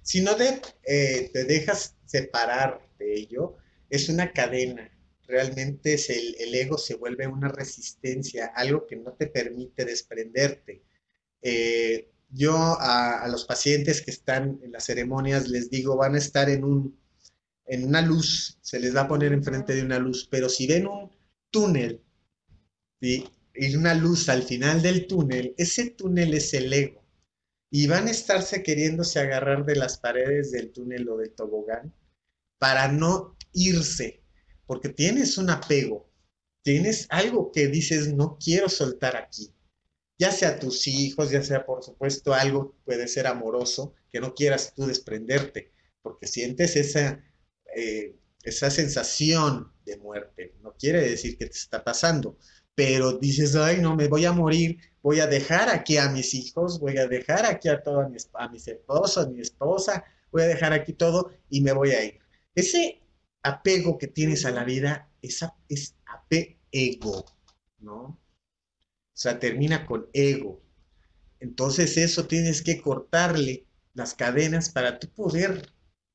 Si no de, eh, te dejas separar de ello, es una cadena. Realmente es el, el ego se vuelve una resistencia, algo que no te permite desprenderte. Eh, yo a, a los pacientes que están en las ceremonias les digo, van a estar en, un, en una luz, se les va a poner enfrente de una luz, pero si ven un túnel, ¿sí? Y una luz al final del túnel, ese túnel es el ego. Y van a estarse queriéndose agarrar de las paredes del túnel o del tobogán para no irse, porque tienes un apego, tienes algo que dices, no quiero soltar aquí, ya sea tus hijos, ya sea por supuesto algo que puede ser amoroso, que no quieras tú desprenderte, porque sientes esa, eh, esa sensación de muerte, no quiere decir que te está pasando, pero dices, ay, no, me voy a morir, voy a dejar aquí a mis hijos, voy a dejar aquí a todos, a, a mis esposos, a mi esposa, voy a dejar aquí todo y me voy a ir. Ese apego que tienes a la vida es, es apego, ¿no? O sea, termina con ego. Entonces eso tienes que cortarle las cadenas para tú poder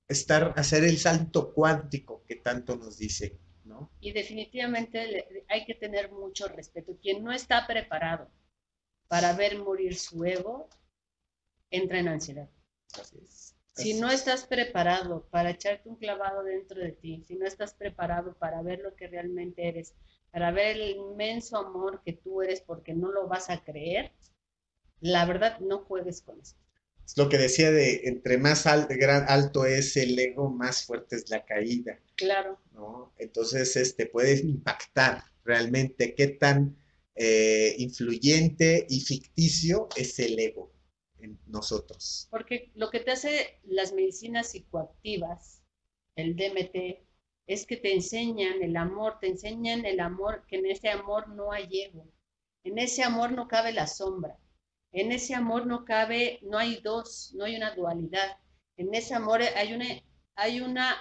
estar, hacer el salto cuántico que tanto nos dicen. ¿No? Y definitivamente hay que tener mucho respeto. Quien no está preparado para ver morir su ego, entra en ansiedad. Así es. Así si no estás preparado para echarte un clavado dentro de ti, si no estás preparado para ver lo que realmente eres, para ver el inmenso amor que tú eres porque no lo vas a creer, la verdad no juegues con eso. Es lo que decía de entre más alto, gran, alto es el ego, más fuerte es la caída. Claro. ¿No? Entonces este, puede impactar realmente qué tan eh, influyente y ficticio es el ego en nosotros. Porque lo que te hace las medicinas psicoactivas, el D M T, es que te enseñan el amor, te enseñan el amor, que en ese amor no hay ego, en ese amor no cabe la sombra. En ese amor no cabe, no hay dos, no hay una dualidad. En ese amor hay una, hay una,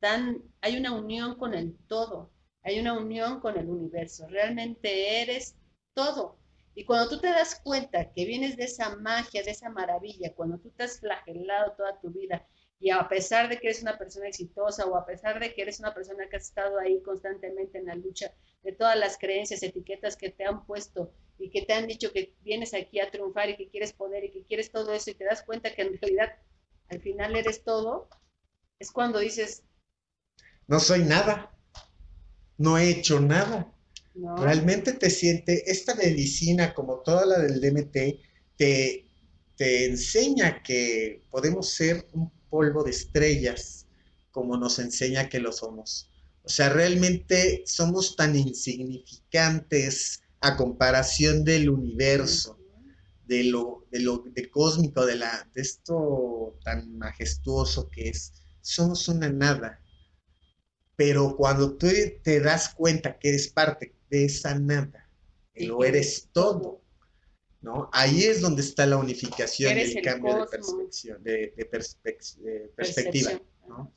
tan, hay una unión con el todo, hay una unión con el universo. Realmente eres todo. Y cuando tú te das cuenta que vienes de esa magia, de esa maravilla, cuando tú te has flagelado toda tu vida Y a pesar de que eres una persona exitosa o a pesar de que eres una persona que has estado ahí constantemente en la lucha de todas las creencias, etiquetas que te han puesto y que te han dicho que vienes aquí a triunfar y que quieres poder y que quieres todo eso y te das cuenta que en realidad al final eres todo, es cuando dices... No soy nada, no he hecho nada. No. Realmente te siente, esta medicina como toda la del D M T, te, te enseña que podemos ser un polvo de estrellas, como nos enseña que lo somos. O sea, realmente somos tan insignificantes a comparación del universo, de lo, de lo de cósmico, de, la, de esto tan majestuoso que es. Somos una nada. Pero cuando tú te das cuenta que eres parte de esa nada, que lo eres todo, ¿no? Ahí es donde está la unificación y el, el cambio de, percepción, de, de, perspe de perspectiva, ¿no?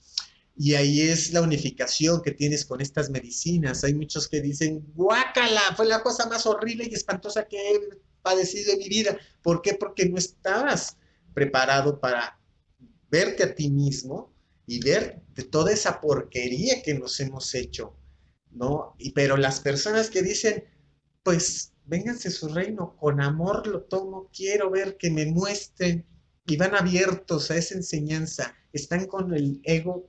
Y ahí es la unificación que tienes con estas medicinas. Hay muchos que dicen, guácala, fue la cosa más horrible y espantosa que he padecido en mi vida. ¿Por qué? Porque no estabas preparado para verte a ti mismo y ver de toda esa porquería que nos hemos hecho, ¿no? Y, pero las personas que dicen, pues, vénganse a su reino, con amor lo tomo, quiero ver que me muestren, y van abiertos a esa enseñanza, están con el ego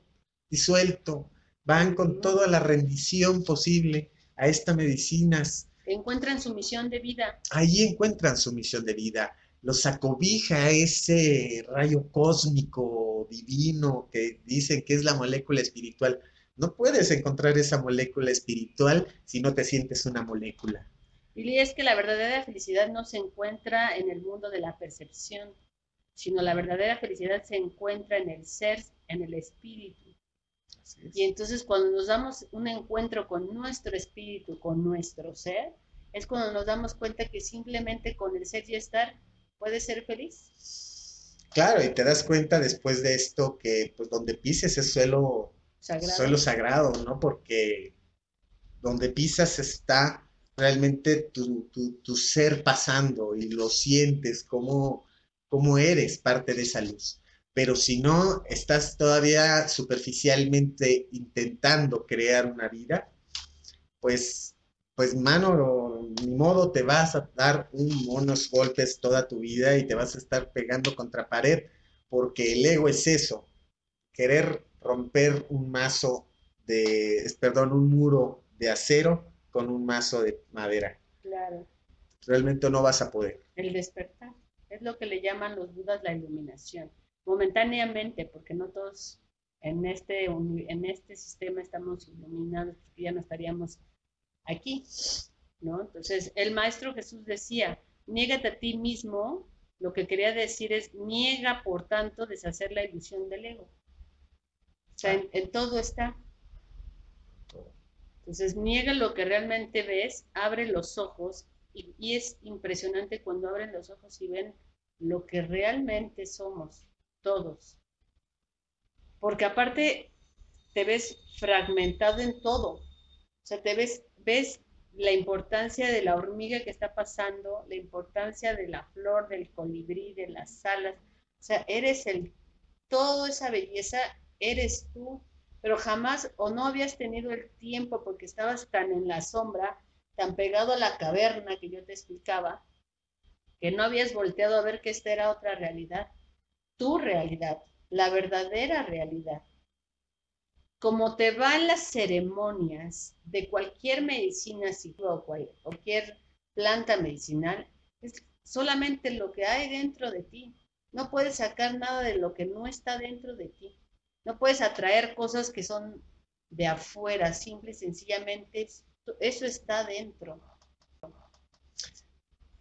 disuelto, van con toda la rendición posible a estas medicinas. Encuentran su misión de vida. Ahí encuentran su misión de vida. Los acobija ese rayo cósmico divino que dicen que es la molécula espiritual. No puedes encontrar esa molécula espiritual si no te sientes una molécula. Y es que la verdadera felicidad no se encuentra en el mundo de la percepción, sino la verdadera felicidad se encuentra en el ser, en el espíritu. Así es. Y entonces cuando nos damos un encuentro con nuestro espíritu, con nuestro ser, es cuando nos damos cuenta que simplemente con el ser y estar puedes ser feliz. Claro, y te das cuenta después de esto que pues donde pises es suelo sagrado, suelo sagrado, ¿no? Porque donde pisas está realmente tu, tu, tu ser pasando y lo sientes como, como eres parte de esa luz. Pero si no, estás todavía superficialmente intentando crear una vida, pues, pues mano, ni modo, te vas a dar unos golpes toda tu vida y te vas a estar pegando contra pared, porque el ego es eso, querer romper un mazo de, perdón, un muro de acero con un mazo de madera. Claro. Realmente no vas a poder. El despertar, es lo que le llaman los budas la iluminación. Momentáneamente, porque no todos en este, en este sistema estamos iluminados, porque ya no estaríamos aquí, ¿no? Entonces, el maestro Jesús decía, niégate a ti mismo, lo que quería decir es, niega, por tanto, deshacer la ilusión del ego. O sea, ah. en, en todo está... Entonces, niega lo que realmente ves, abre los ojos, y, y es impresionante cuando abren los ojos y ven lo que realmente somos, todos. Porque aparte te ves fragmentado en todo. O sea, te ves, ves la importancia de la hormiga que está pasando, la importancia de la flor, del colibrí, de las alas. O sea, eres el, toda esa belleza, eres tú. Pero jamás o no habías tenido el tiempo porque estabas tan en la sombra, tan pegado a la caverna que yo te explicaba, que no habías volteado a ver que esta era otra realidad, tu realidad, la verdadera realidad. Como te van las ceremonias de cualquier medicina o cualquier planta medicinal, es solamente lo que hay dentro de ti. No puedes sacar nada de lo que no está dentro de ti. No puedes atraer cosas que son de afuera, simple y sencillamente, eso está dentro.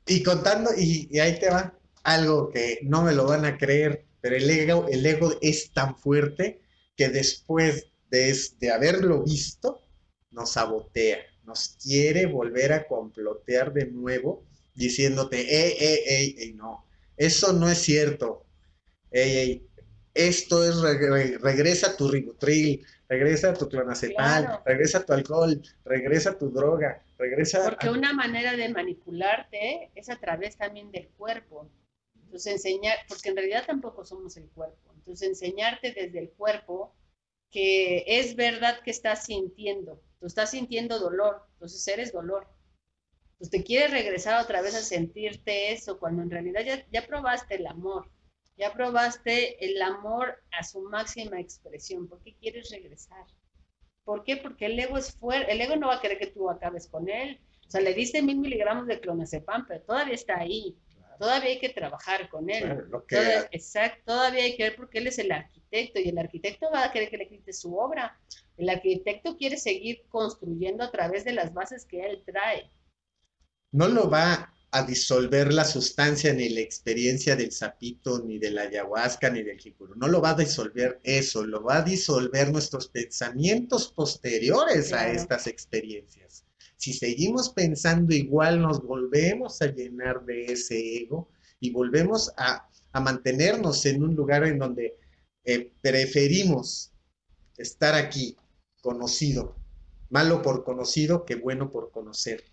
Y contando, y, y ahí te va, algo que no me lo van a creer, pero el ego, el ego es tan fuerte que después de, de haberlo visto, nos sabotea, nos quiere volver a complotear de nuevo, diciéndote, ey, ey, ey, ey, no, eso no es cierto, ey, ey. Esto es, re, regresa tu ribotril, regresa tu clonazepam, claro, regresa tu alcohol, regresa tu droga, regresa... Porque a... una manera de manipularte es a través también del cuerpo. Entonces enseñar, porque en realidad tampoco somos el cuerpo. Entonces enseñarte desde el cuerpo que es verdad que estás sintiendo. Tú estás sintiendo dolor, entonces eres dolor. Pues te quieres regresar otra vez a sentirte eso, cuando en realidad ya, ya probaste el amor, ya probaste el amor a su máxima expresión. ¿Por qué quieres regresar? ¿Por qué? Porque el ego es fuerte, el ego no va a querer que tú acabes con él. O sea, le diste mil miligramos de clonazepam, pero todavía está ahí, claro. Todavía hay que trabajar con él. Bueno, lo que... todavía, exacto, todavía hay que ver porque él es el arquitecto y el arquitecto va a querer que le quite su obra. El arquitecto quiere seguir construyendo a través de las bases que él trae. No lo va a disolver la sustancia ni la experiencia del sapito, ni de la ayahuasca, ni del jicurú. No lo va a disolver eso, lo va a disolver nuestros pensamientos posteriores claro. a estas experiencias. Si seguimos pensando igual, nos volvemos a llenar de ese ego y volvemos a, a mantenernos en un lugar en donde eh, preferimos estar aquí, conocido, malo por conocido que bueno por conocer.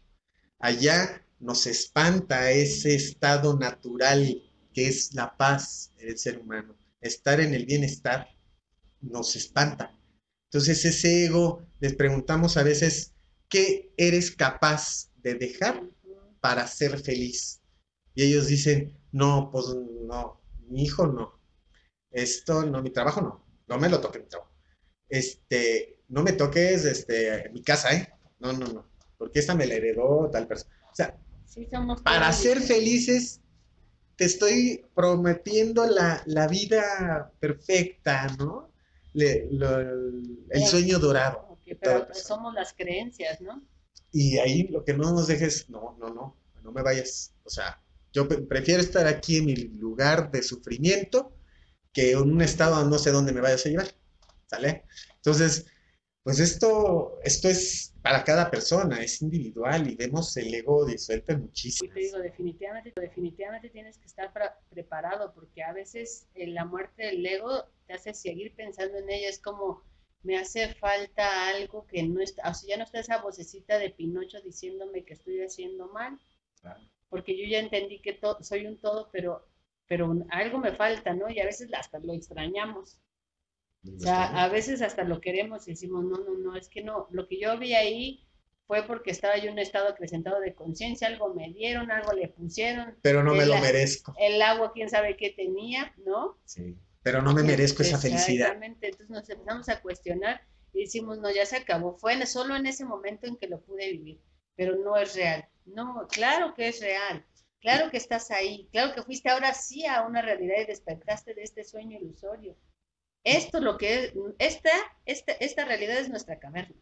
Allá nos espanta ese estado natural que es la paz del ser humano. Estar en el bienestar nos espanta. Entonces ese ego, les preguntamos a veces, ¿qué eres capaz de dejar para ser feliz? Y ellos dicen, no, pues no, mi hijo no. Esto no, mi trabajo no, no me lo toque mi trabajo. Este, no me toques este, mi casa, ¿eh? No, no, no. Porque esta me la heredó tal persona. O sea, sí, para ser felices, te estoy prometiendo la, la vida perfecta, ¿no? Le, lo, el sí, sueño dorado. Okay, pero somos las creencias, ¿no? Y ahí lo que no nos dejes, no, no, no, no me vayas. O sea, yo prefiero estar aquí en mi lugar de sufrimiento que en un estado no sé dónde me vayas a llevar, ¿sale? Entonces... pues esto, esto es para cada persona, es individual y vemos el ego disuelto muchísimo. Y te digo, definitivamente, definitivamente tienes que estar preparado porque a veces eh, la muerte del ego te hace seguir pensando en ella, es como me hace falta algo que no está, o sea, ya no está esa vocecita de Pinocho diciéndome que estoy haciendo mal, claro. Porque yo ya entendí que to, soy un todo, pero, pero algo me falta, ¿no? Y a veces hasta lo extrañamos. O sea, a veces hasta lo queremos y decimos, no, no, no, es que no, lo que yo vi ahí fue porque estaba yo en un estado acrecentado de conciencia, algo me dieron, algo le pusieron. Pero no me lo merezco. El agua, quién sabe qué tenía, ¿no? Sí, pero no me merezco esa felicidad. Exactamente, entonces nos empezamos a cuestionar y decimos, no, ya se acabó, fue en, solo en ese momento en que lo pude vivir, pero no es real. No, claro que es real, claro que estás ahí, claro que fuiste ahora sí a una realidad y despertaste de este sueño ilusorio. Esto lo que es, esta, esta, esta realidad es nuestra caverna.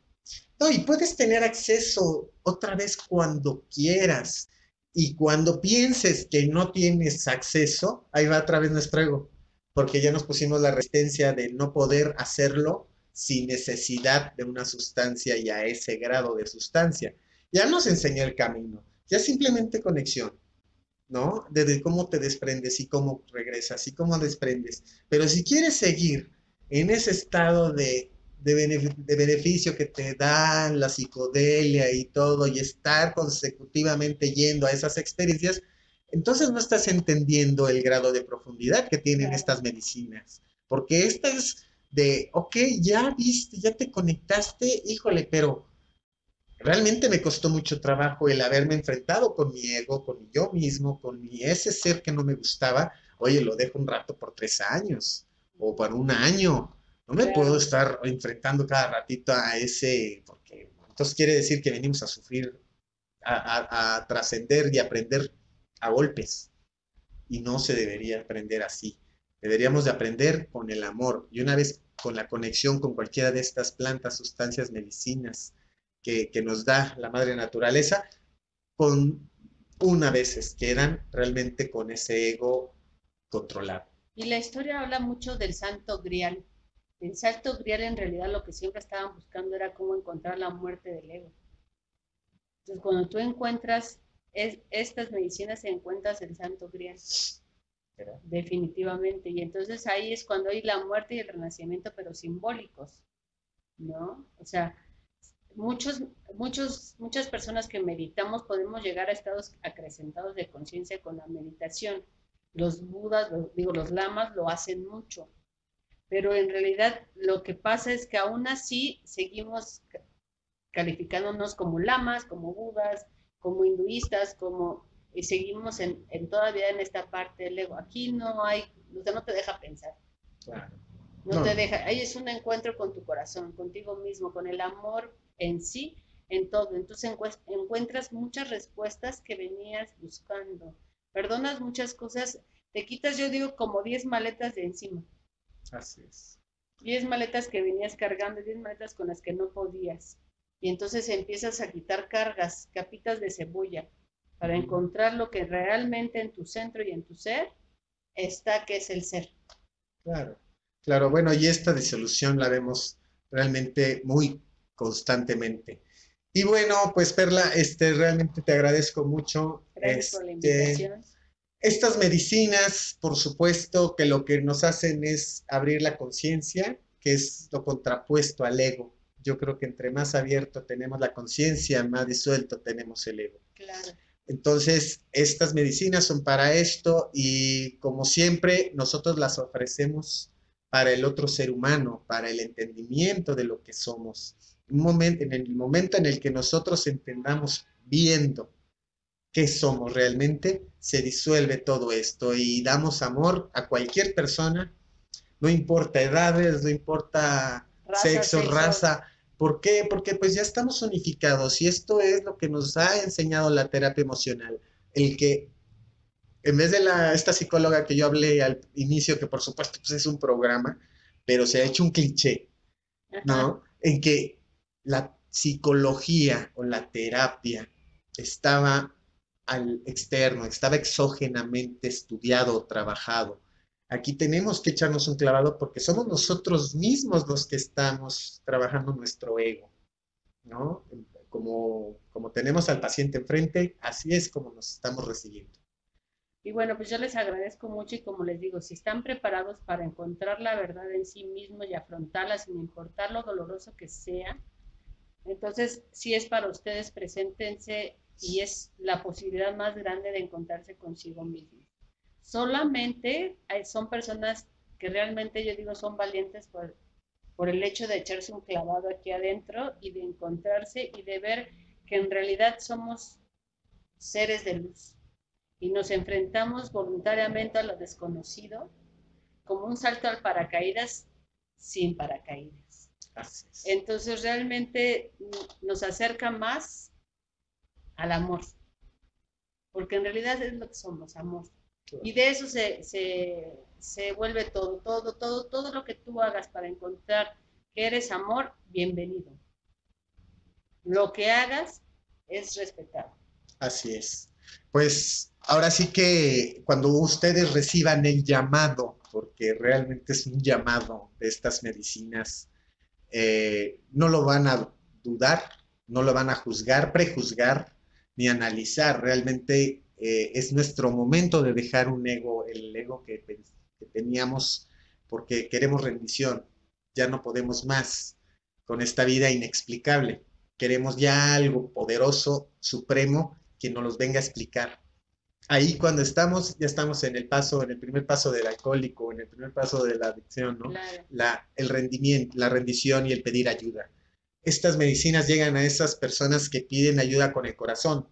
No, y puedes tener acceso otra vez cuando quieras. Y cuando pienses que no tienes acceso, ahí va otra vez nuestro ego. Porque ya nos pusimos la resistencia de no poder hacerlo sin necesidad de una sustancia y a ese grado de sustancia. Ya nos enseñó el camino. Ya simplemente conexión. ¿No? Desde cómo te desprendes y cómo regresas y cómo desprendes. Pero si quieres seguir en ese estado de, de, benef- de beneficio que te da la psicodelia y todo, y estar consecutivamente yendo a esas experiencias, entonces no estás entendiendo el grado de profundidad que tienen claro. estas medicinas. Porque esta es de, ok, ya viste, ya te conectaste, híjole, pero... realmente me costó mucho trabajo el haberme enfrentado con mi ego, con yo mismo, con mi ese ser que no me gustaba. Oye, lo dejo un rato por tres años o por un año. No me claro. puedo estar enfrentando cada ratito a ese, porque entonces quiere decir que venimos a sufrir, a, a, a trascender y aprender a golpes. Y no se debería aprender así. Deberíamos de aprender con el amor. Y una vez con la conexión con cualquiera de estas plantas, sustancias, medicinas, Que, que nos da la madre naturaleza, con una vez quedan realmente con ese ego controlado. Y la historia habla mucho del Santo Grial. El Santo Grial en realidad lo que siempre estaban buscando era cómo encontrar la muerte del ego. Entonces cuando tú encuentras es, estas medicinas, encuentras el Santo Grial. ¿Verdad? Definitivamente. Y entonces ahí es cuando hay la muerte y el renacimiento, pero simbólicos, ¿no? O sea... Muchos, muchos, muchas personas que meditamos podemos llegar a estados acrecentados de conciencia con la meditación, los budas, los, digo, los lamas lo hacen mucho, pero en realidad lo que pasa es que aún así seguimos calificándonos como lamas, como budas, como hinduistas, como y seguimos en, en todavía en esta parte del ego. Aquí no hay, o sea, no te deja pensar. Claro. No, no te deja, ahí es un encuentro con tu corazón, contigo mismo, con el amor en sí, en todo. Entonces encuentras muchas respuestas que venías buscando. Perdonas muchas cosas, te quitas, yo digo, como diez maletas de encima. Así es. diez maletas que venías cargando, diez maletas con las que no podías. Y entonces empiezas a quitar cargas, capitas de cebolla, para encontrar lo que realmente en tu centro y en tu ser está, que es el ser. Claro, claro. Bueno, y esta disolución la vemos realmente muy constantemente. Y bueno, pues Perla, este, realmente te agradezco mucho. Gracias este, por la invitación. Estas medicinas, por supuesto, que lo que nos hacen es abrir la conciencia, que es lo contrapuesto al ego. Yo creo que entre más abierto tenemos la conciencia, más disuelto tenemos el ego. Claro. Entonces, estas medicinas son para esto y, como siempre, nosotros las ofrecemos para el otro ser humano, para el entendimiento de lo que somos. Un momento, en el momento en el que nosotros entendamos viendo qué somos realmente, se disuelve todo esto y damos amor a cualquier persona, no importa edades, no importa raza, sexo, sexo, raza. ¿Por qué? Porque pues ya estamos unificados y esto es lo que nos ha enseñado la terapia emocional, el que en vez de la, esta psicóloga que yo hablé al inicio, que por supuesto pues es un programa, pero se ha hecho un cliché, ¿no? Ajá. En que la psicología o la terapia estaba al externo, estaba exógenamente estudiado o trabajado. Aquí tenemos que echarnos un clavado porque somos nosotros mismos los que estamos trabajando nuestro ego, ¿no? Como, como tenemos al paciente enfrente, así es como nos estamos recibiendo. Y bueno, pues yo les agradezco mucho y como les digo, si están preparados para encontrar la verdad en sí mismos y afrontarla sin importar lo doloroso que sea, entonces si es para ustedes, preséntense y es la posibilidad más grande de encontrarse consigo mismos. Solamente son personas que realmente yo digo son valientes por, por el hecho de echarse un clavado aquí adentro y de encontrarse y de ver que en realidad somos seres de luz. Y nos enfrentamos voluntariamente a lo desconocido como un salto al paracaídas sin paracaídas. Así es. Entonces realmente nos acerca más al amor, porque en realidad es lo que somos, amor. Claro. Y de eso se, se, se vuelve todo, todo, todo, todo lo que tú hagas para encontrar que eres amor, bienvenido. Lo que hagas es respetado. Así es. Pues ahora sí que cuando ustedes reciban el llamado, porque realmente es un llamado de estas medicinas, eh, no lo van a dudar, no lo van a juzgar, prejuzgar, ni analizar. Realmente eh, es nuestro momento de dejar un ego, el ego que, que teníamos, porque queremos rendición, ya no podemos más con esta vida inexplicable. Queremos ya algo poderoso, supremo, que nos los venga a explicar. Ahí cuando estamos, ya estamos en el paso, en el primer paso del alcohólico, en el primer paso de la adicción, ¿no? Claro. La, el rendimiento, la rendición y el pedir ayuda. Estas medicinas llegan a esas personas que piden ayuda con el corazón.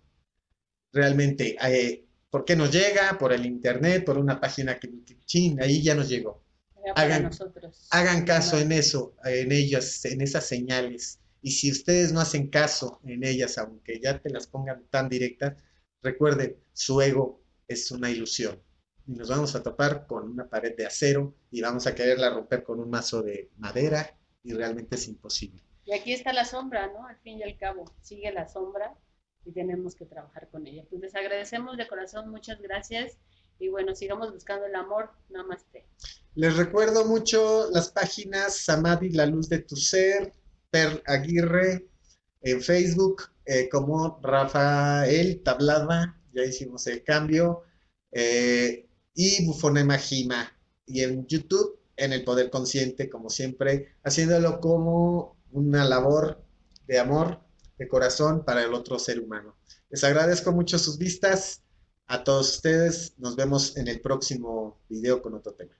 Realmente, eh, ¿por qué nos llega? Por el internet, por una página que, que chin, ahí ya nos llegó. Hagan, hagan caso en eso, en ellas, en esas señales. Y si ustedes no hacen caso en ellas, aunque ya te las pongan tan directas, recuerden, su ego es una ilusión. Y nos vamos a topar con una pared de acero y vamos a quererla romper con un mazo de madera y realmente es imposible. Y aquí está la sombra, ¿no? Al fin y al cabo, sigue la sombra y tenemos que trabajar con ella. Pues les agradecemos de corazón, muchas gracias. Y bueno, sigamos buscando el amor. Namasté. Les recuerdo mucho las páginas Samadhi, la luz de tu ser, Per Aguirre, en Facebook, eh, como Rafael Tabladma, ya hicimos el cambio, eh, y Bufonema Jima, y en YouTube, en El Poder Consciente, como siempre, haciéndolo como una labor de amor, de corazón, para el otro ser humano. Les agradezco mucho sus vistas, A todos ustedes, nos vemos en el próximo video con otro tema.